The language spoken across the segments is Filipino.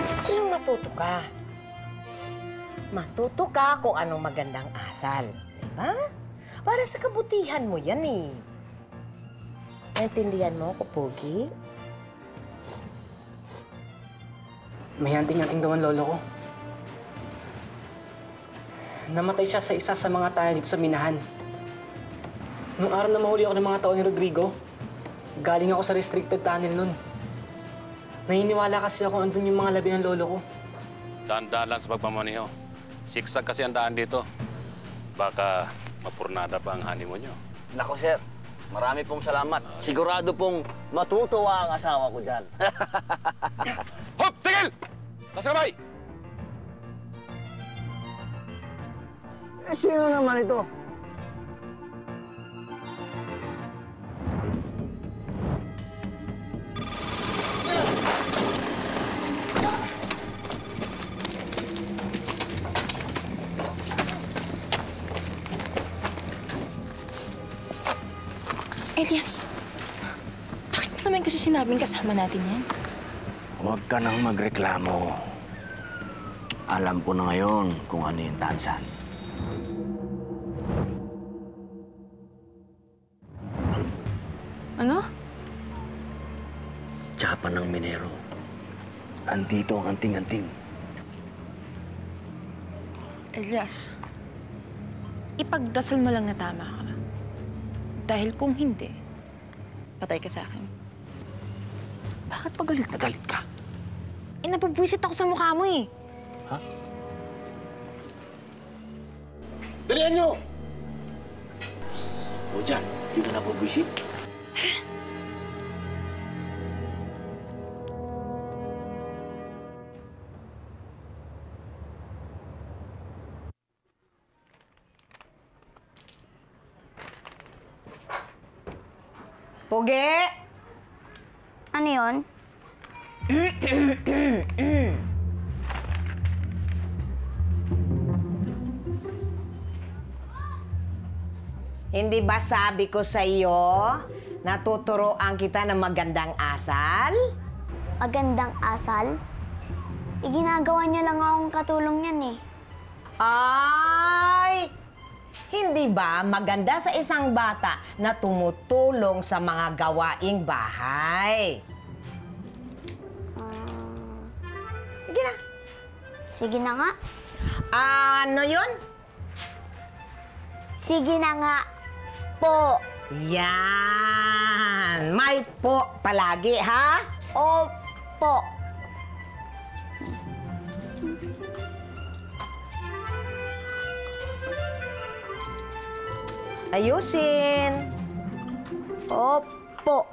Gusto ko yung matuto ka. Matuto ka kung anong magandang asal. Diba? Para sa kabutihan mo yan eh. Naintindihan mo ako, Pogi? May anting-anting daw ang lolo ko. Namatay siya sa isa sa mga tayo dito sa Minahan. Nung araw na mahuli ako ng mga tao ni Rodrigo, galing ako sa restricted tunnel nun. Naniniwala kasi ako andun yung mga labi ng lolo ko. Daan-daan lang sa pagmamaneho. Siksag kasi ang daan dito. Baka mapurnada pa ang honeymoon nyo. Naku, sir. Marami pong salamat. Sigurado pong matutuwa ang asawa ko dyan. Hop! Tigil! Kasamay! Eh, sino naman ito? Elias, bakit mo naman kasi sinabing kasama natin yan? Huwag ka nang magreklamo. Alam ko na ngayon kung ano yung tansan. Ano? Tsaka ng minero. Andito ang anting-anting. Elias, ipagdasal mo lang na tama ka. Dahil kung hindi, patay ka sa akin. Bakit pagalit na galit ka? Eh, napabwisit ako sa mukha mo eh. Ha? Dalihan nyo! O dyan, di ba napabwisit? Pogi! Ano yun? Hindi ba sabi ko sa iyo, natuturoan kita ng magandang asal? Magandang asal? Iginagawa niyo lang akong katulong niyan eh. Ay! Hindi ba maganda sa isang bata na tumutulong sa mga gawaing bahay? Sige na. Sige na nga. Ano yun? Sige na nga po. Yan. May po palagi, ha? Opo. Ayusin. Opo.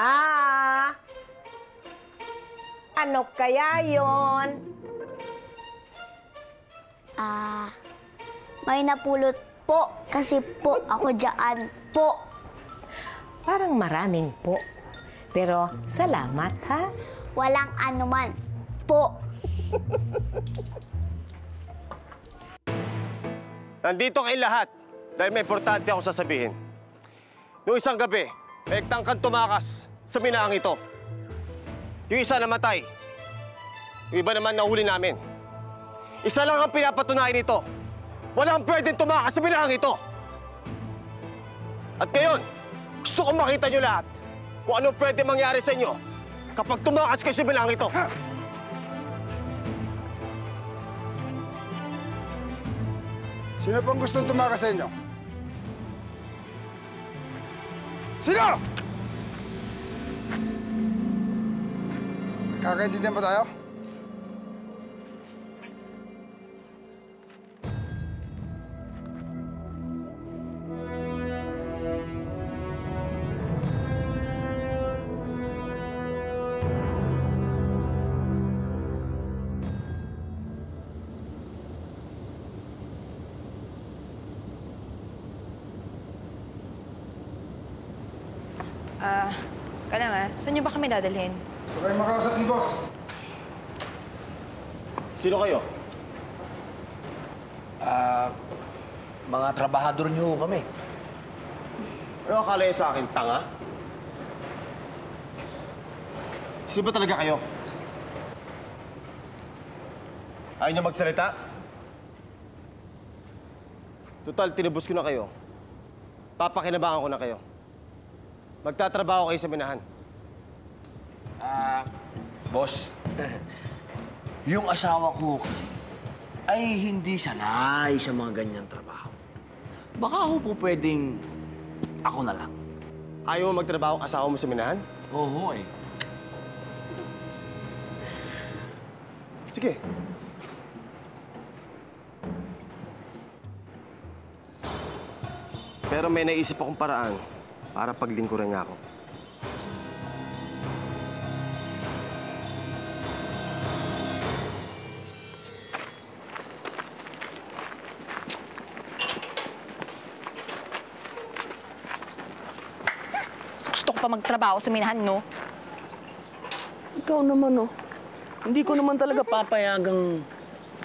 Ah! Ano kaya yon? Ah, may napulot po kasi po ako dyan po. Parang maraming po. Pero salamat, ha? Walang anuman po. Nandito kay lahat dahil may importante ako sasabihin. Noong isang gabi, may tangkang tumakas sa minaang ito. Yung isa namatay. Yung iba naman nahuli namin. Isa lang ang pinapatunayan nito. Walang pwedeng tumakas sa minaang ito. At ngayon, gusto kong makita nyo lahat kung ano pwede mangyari sa inyo kapag tumakas kayo sa bilang ito. Sino pong gustong tumakas sa inyo? Sino? Kakaintindihan pa tayo? Saan niyo ba kami dadalhin? Gusto kayo makausap ni Boss. Sino kayo? Mga trabahador niyo kami. Ano akala niyo sa akin, tanga? Sino ba talaga kayo? Ayaw niyo magsalita? Total, tinubos ko na kayo. Papakinabangan ko na kayo. Magtatrabaho kayo sa minahan. Boss, yung asawa ko ay hindi sanay sa mga ganyang trabaho. Baka ho po pwedeng ako na lang. Ayaw mo magtrabaho asawa mo sa minahan? Oo, eh. Sige. Pero may naisip akong paraan para paglingkuran niya ako. Magtrabaho sa minahan, no? Ikaw naman, no? Hindi ko naman talaga papayagang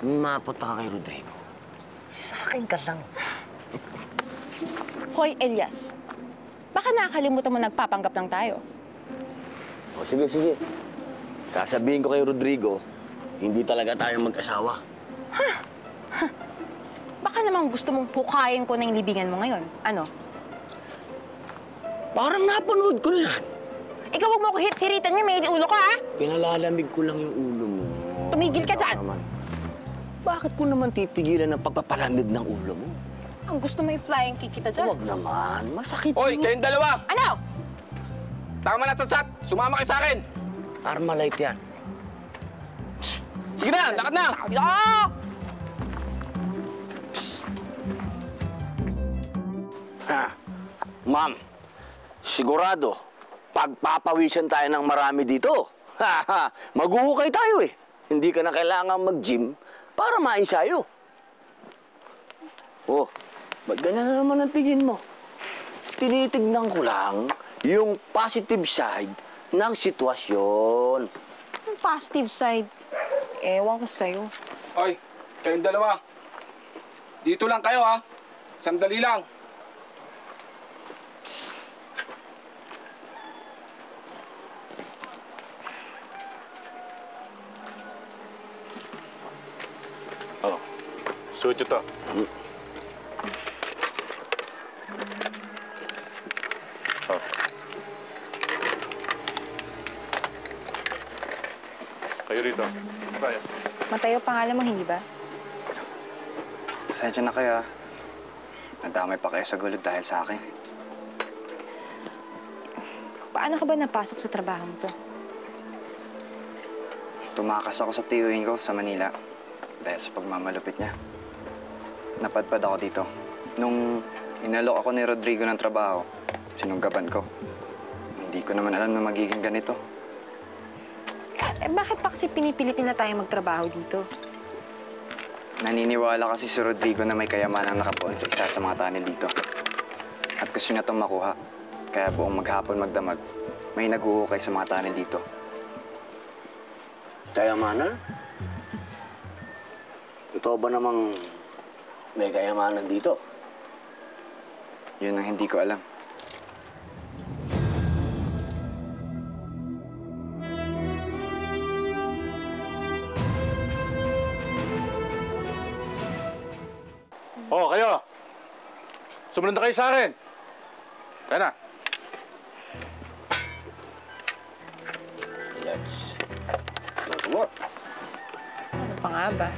mapunta ka kay Rodrigo. Sa akin ka lang. Hoy, Elias. Baka nakakalimutan mo nagpapanggap lang tayo. O, sige, sige. Sasabihin ko kay Rodrigo, hindi talaga tayo mag-asawa. Ha? Ha? Baka naman gusto mong hukayin ko na yung libingan mo ngayon. Ano? Parang napanood ko na yan. Ikaw, huwag mo ako hit-hiritan niya. May ulo ka, ha? Pinalalamig ko lang yung ulo mo. Tumigil ka dyan! Bakit ko naman titigilan ang pagpapalamig ng ulo mo? Ang gusto mo yung flying kick kita dyan. Huwag naman. Masakit. Hoy, kayong dalawa! Ano? Tama na, satsat! Sumama kayo sa akin! Armalite yan. Sige na! Lakad na! Lakad! Ha! Ma'am! Sigurado, pagpapawisan tayo ng marami dito. Maguhukay tayo eh. Hindi ka na kailangan mag-gym para mainsayo. Oh, ba't ganyan na naman ang tingin mo? Tinitignan ko lang yung positive side ng sitwasyon. Yung positive side? Ewan ko sa'yo. Oy, kayong dalawa. Dito lang kayo, ha? Sandali lang. Psst. Ano? Suot nyo to. Oh. Kayo rito. Kaya. Mateo, pangalan mo, hindi ba? Pasensya na kayo, ha? Nadamay pa kayo sa gulo dahil sa akin. Paano ka ba napasok sa trabaho mo to? Tumakas ako sa tiyuhin ko sa Manila. Dahil sa pagmamalupit niya. Napadpad ako dito. Nung inalok ako ni Rodrigo ng trabaho, sinunggaban ko. Hindi ko naman alam na magiging ganito. Eh, bakit pa kasi pinipilitin na tayo magtrabaho dito? Naniniwala kasi si Rodrigo na may kayamanang nakapuan sa isa sa mga tunnel dito. At gusto niya itong makuha. Kaya buong maghapon magdamag, may naghuhukay sa mga tunnel dito. Kayamanan? Totoo ba namang may kayamanan dito? Yun ang hindi ko alam. Oh, kayo! Sumunod na kayo sa akin! Kaya na! Let's go to work. Ano pa nga ba?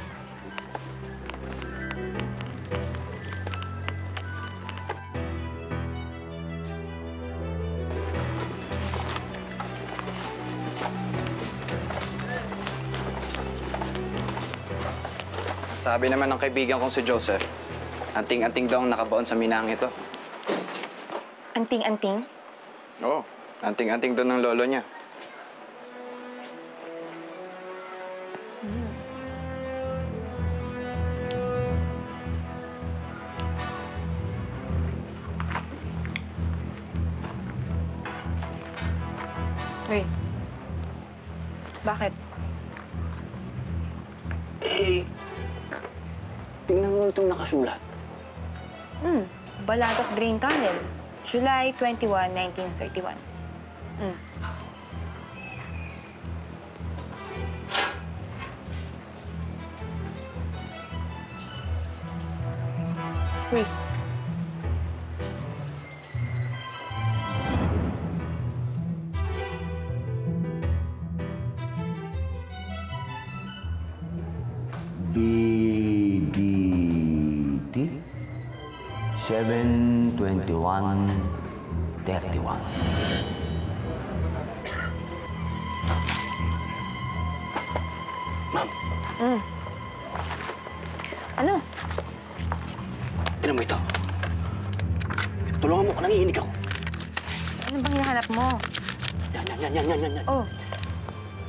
Sabi naman ng kaibigan kong si Joseph, anting-anting daw ang nakabaon sa minahang ito. Anting-anting? Oo. Anting-anting daw ng lolo niya. Uy. Bakit? Tingnan mo itong nakasulat. Balatok Green Tunnel, July 21, 1931. Wait. BDT 72131. Ma'am. Ano? Tignan mo ito. Tulungan mo ko, nangiinig ako. Ano bang hinahanap mo? Yan. Oh.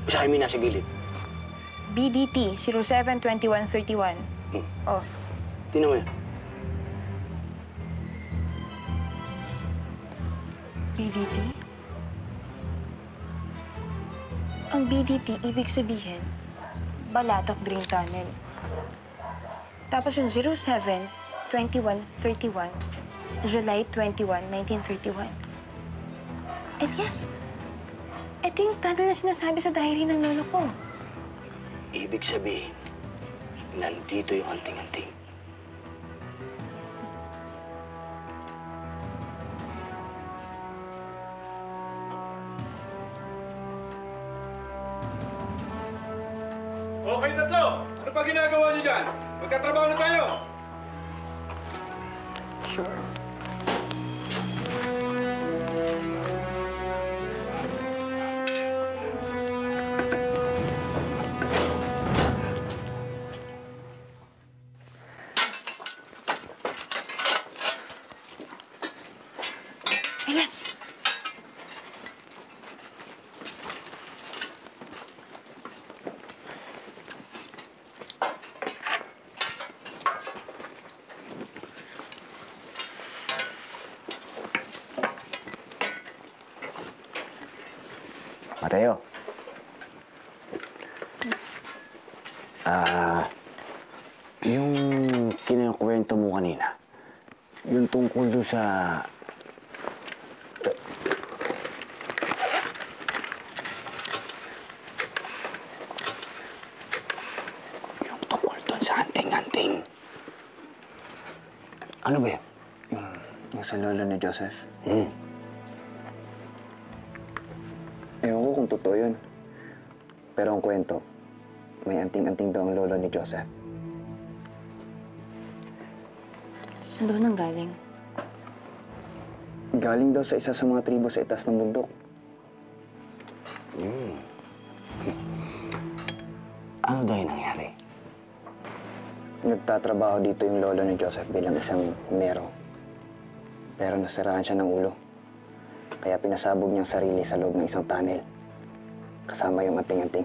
Basahin mo yung nasa gilid. BDT 072131. Oh. Tignan mo yan. BDT? Ang BDT, ibig sabihin, Balatok Green Tunnel. Tapos yung 07-21-31, July 21, 1931. Elias, ito yung tunnel na sinasabi sa diary ng lolo ko. Ibig sabihin, nandito yung anting-anting. Okay, tatlo! Ano pa ginagawa niyo dyan? Magkatrabaho na tayo! Sure. Elias! Mateo. Yung kinukwento mo kanina, yung tungkol doon sa... Yung tungkol doon sa anting-anting. Ano ba yun? Yung sa lolo ni Joseph? Totoo yun. Pero ang kwento, may anting-anting daw ang lolo ni Joseph. Saan daw nang galing? Galing daw sa isa sa mga tribo sa itas ng bundok. Ano daw yung nangyari? Nagtatrabaho dito yung lolo ni Joseph bilang isang mero. Pero nasiraan siya ng ulo. Kaya pinasabog niyang sarili sa loob ng isang tunnel. Kasama yung anting-anting.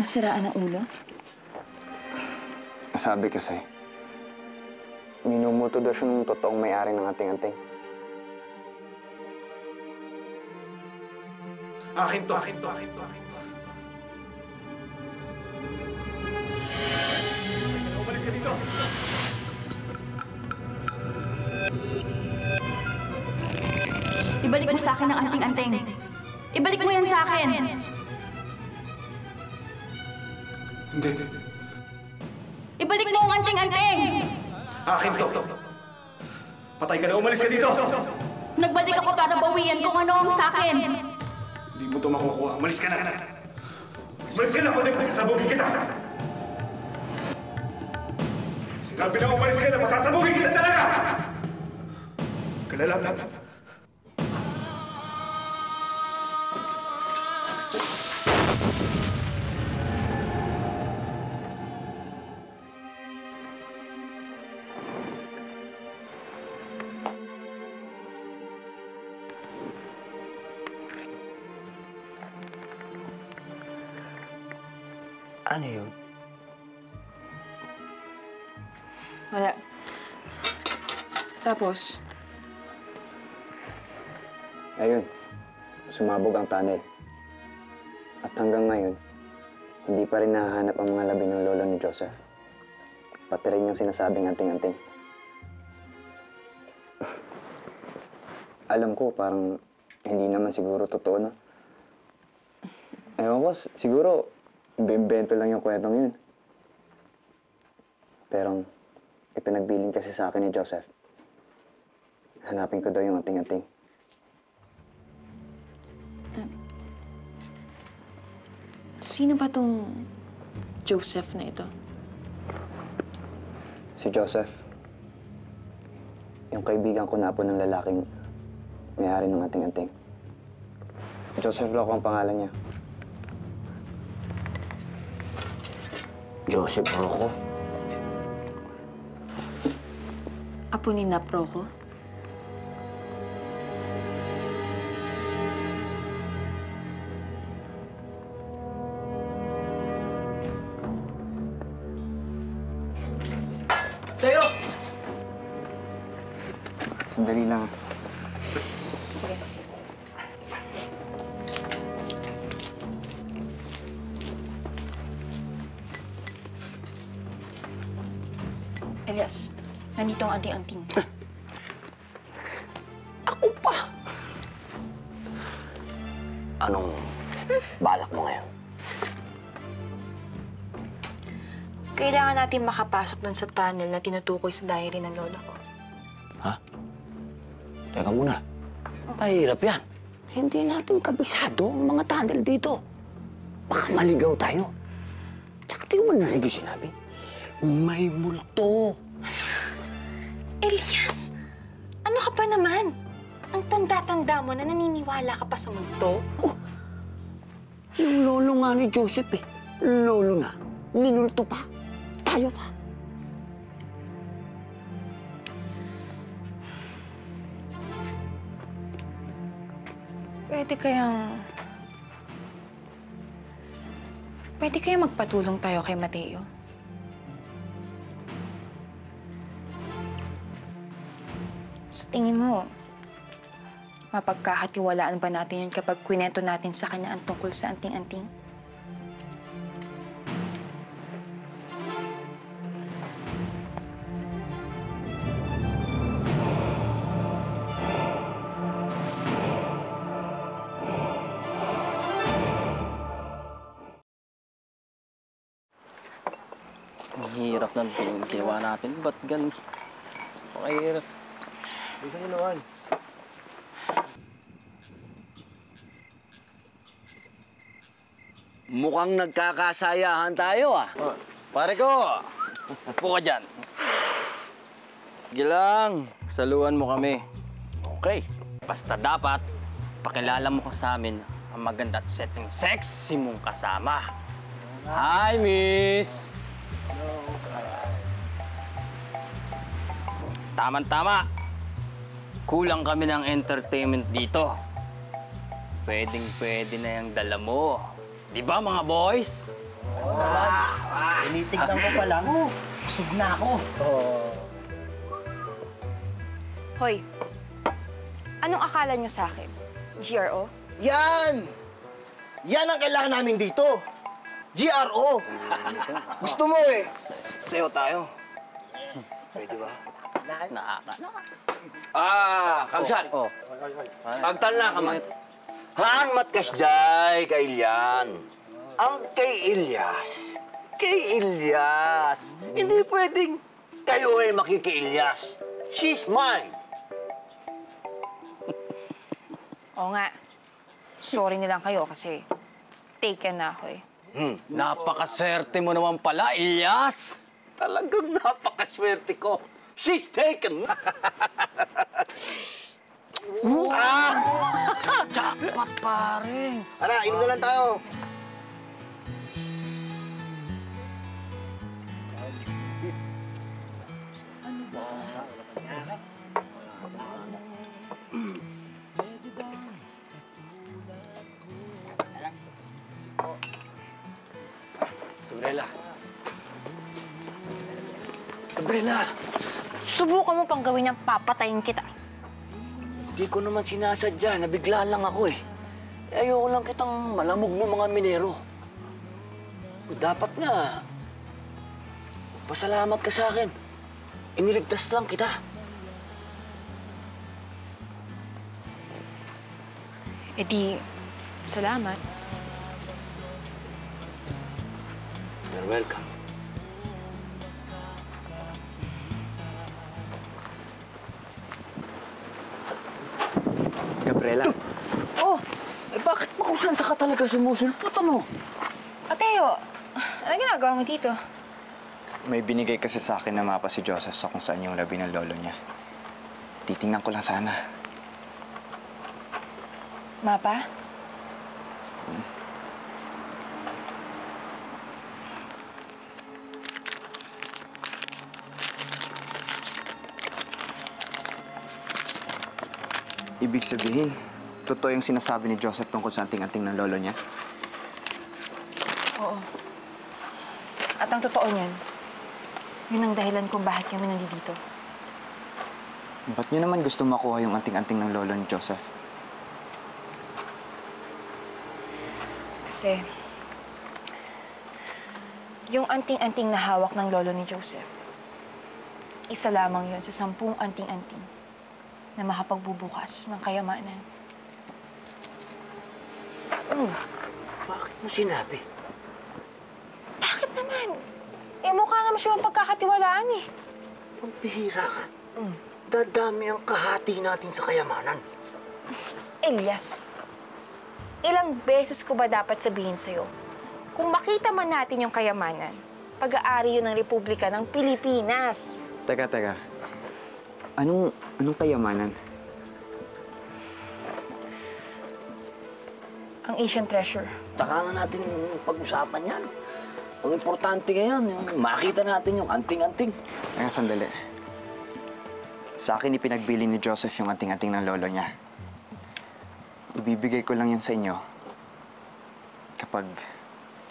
Nasiraan ang ulo? Sabi kasi, minumuto daw siya ng totoong may-ari ng anting-anting. Akin to. Umalis ka dito! Ibalik mo sa akin ang anting-anting. Ibalik mo yan sa akin. Hindi. Ibalik mo ang anting-anting. Akin to. Patay ka na, umalis ka dito. Nagbalik ako para bawian kung ano ang sa akin. Hindi mo ito makukuha. Umalis ka na. Umalis ka na, kundi masasabugin kita. Sinabi na umalis ka na, masasabugin kita talaga. Kalala natin. Ano yun? Wala. Tapos? Ayun. Sumabog ang tunnel. At hanggang ngayon, Hindi pa rin nahahanap ang mga labi ng lolo ni Joseph. Pati rin yung sinasabing anting-anting. Alam ko, parang hindi naman siguro totoo na. Ewan ko, siguro bebento lang yung kwentong yun. Pero ipinagbilin kasi sa akin ni Joseph. Hanapin ko daw yung anting-anting. Sino ba tong Joseph na ito? Si Joseph. Yung kaibigan ko na po ng lalaking may-ari ng anting-anting. Joseph Loco ang pangalan niya. Joseph Loco? Apo ni Nap Loco? Tayo! Sandali lang. Sige. Elias, nandito ang anting-anting. Ako pa! Anong balak mo ngayon? Kailangan natin makapasok dun sa tunnel na tinutukoy sa diary ng lolo ko. Ha? Teka muna. Mahirap yan. Hindi natin kabisado ang mga tunnel dito. Baka maligaw tayo. Tsaka di mo narinig yung sinabi. May multo. Elias! Ano ka pa naman? Ang tanda-tanda mo na naniniwala ka pa sa multo? Oh! Yung lolo nga ni Joseph eh. Lolo nga. Minulto pa. Tayo pa. Pwede kayang magpatulong tayo kay Mateo? Sa tingin mo, mapagkakatiwalaan ba natin yun kapag kwento natin sa kanya ang tungkol sa anting-anting? Hirap ng pinagtiwa natin. Ba't ganun? Pakahirap. Bisa ginawan. Mukhang nagkakasayahan tayo, ah. Oh. Pare ko, upo ka dyan. Gilang, saluhan mo kami. Okay. Basta dapat, pakilala mo ko sa amin ang maganda at setting sexy mong kasama. Hi, miss! Tama-tama. Kulang kami ng entertainment dito. Pwedeng-pwede na yung dala mo. Di ba, mga boys? Oo. Tinitignan ko pa lang. Busog na ako. Hoy, anong akala nyo sa akin? GRO? Yan! Yan ang kailangan namin dito. GRO! Gusto mo eh. Sayo tayo. Pwede ba? Naaka. Kamsan. Pagtal na ka man. Haan matkasday kay Ilyan. Ang kay Elias. Kay Elias. Hindi pwedeng kayo ay makiki-Elias. She's mine. Oo nga. Sorry nilang kayo kasi taken na ako eh. Napakaswerte mo naman pala, Elias! Talagang napakaswerte ko. She's taken! Jackpot, pare! Ara, inom na lang tayo! Ano ba? Umbrella. Umbrella! Subukan mo pang gawin ang papatayin kita. Hindi ko naman sinasadya. Nabigla lang ako eh. Ayoko lang kitang malamog mo mga minero. Dapat na. Pasalamat ka sa akin. Iniligtas lang kita. Eh di, salamat. You're welcome. Gabriela. Oh! Eh bakit mo kung saan sa ka talaga sumusulpot, ano? Mateo, ano ginagawa mo dito? May binigay kasi sa akin na mapa si Joseph sa kung saan yung labi ng lolo niya. Titingnan ko lang sana. Mapa? Ibig sabihin, totoo yung sinasabi ni Joseph tungkol sa anting-anting ng lolo niya? Oo. At ang totoo niyan, yun ang dahilan kung bakit kami nandito. Ba't niyo naman gusto makuha yung anting-anting ng lolo ni Joseph? Kasi, yung anting-anting na hawak ng lolo ni Joseph, isa lamang yun sa 10 anting-anting na makapagbubukas ng kayamanan. Bakit mo sinabi? Eh, mukha naman siya ang pagkakatiwalaan eh. Pampihira ka. Dadami ang kahati natin sa kayamanan. Elias, ilang beses ko ba dapat sabihin sa'yo? Kung makita man natin yung kayamanan, pag-aari yun ng Republika ng Pilipinas. Teka. Anong kayamanan? Ang Asian Treasure. Taka na natin pag-usapan yan. Ang importante ngayon, yung makita natin yung anting-anting. Teka, sandali. Sa akin, ipinagbili ni Joseph yung anting-anting ng lolo niya. Ibibigay ko lang yun sa inyo kapag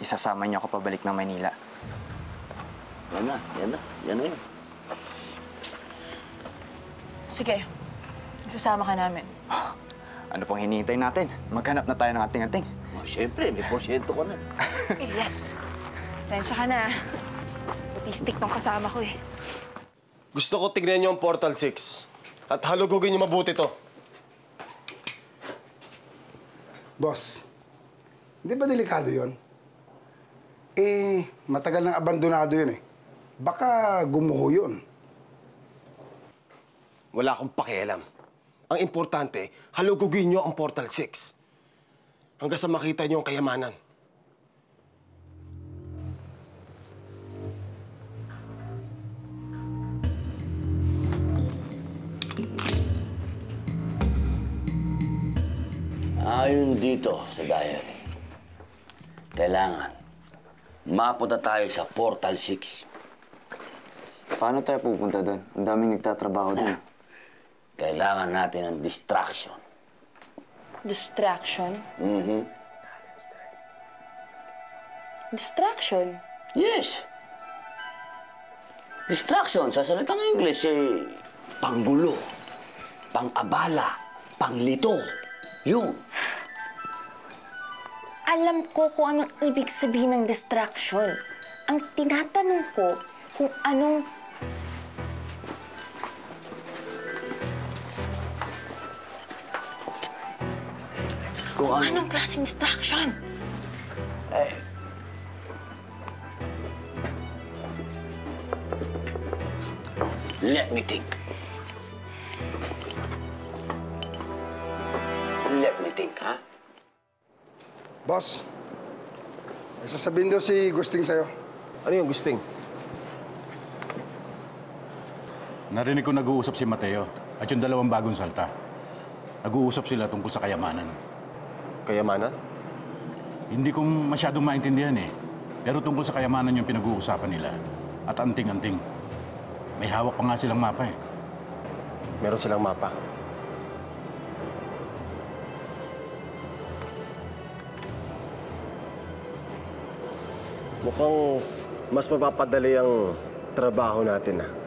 isasama niyo ako pabalik ng Manila. Yan na. Sige, isasama ka namin. Ano pang hinihintay natin? Maghanap na tayo ng anting-anting. Oh, siyempre, may porsyento ko na. Elias! Sensya ka na. Pupistik tong kasama ko eh. Gusto ko tignan niyo ang Portal 6 at halugugin niyo mabuti to. Boss, hindi ba delikado yon? Eh, matagal nang abandonado yun eh. Baka gumuho yun. Wala akong pakialam. Ang importante, halugugin niyo ang Portal 6 hanggang sa makita niyo ang kayamanan. Ayon dito sa diary, kailangan mapunta tayo sa Portal 6. Paano tayo pupunta doon? Ang daming nagtatrabaho doon. Kailangan natin ng distraction. Distraction? Distraction? Yes. Distraction, sa salitang English, eh, panggulo, pang-abala, panglito. Yung. Alam ko kung anong ibig sabihin ng distraction. Ang tinatanong ko kung anong... Kung anong klaseng distraction? Eh... Let me think, ha? Boss, may sasabihin daw si Gusting sa'yo. Ano yung Gusting? Narinig ko nag-uusap si Mateo at yung 2 bagong salta. Nag-uusap sila tungkol sa kayamanan. Kayamanan? Hindi ko masyadong maintindihan eh. Pero tungkol sa kayamanan yung pinag-uusapan nila. At anting-anting. May hawak pa nga silang mapa eh. Meron silang mapa? Mukhang mas mapapadali ang trabaho natin, ha?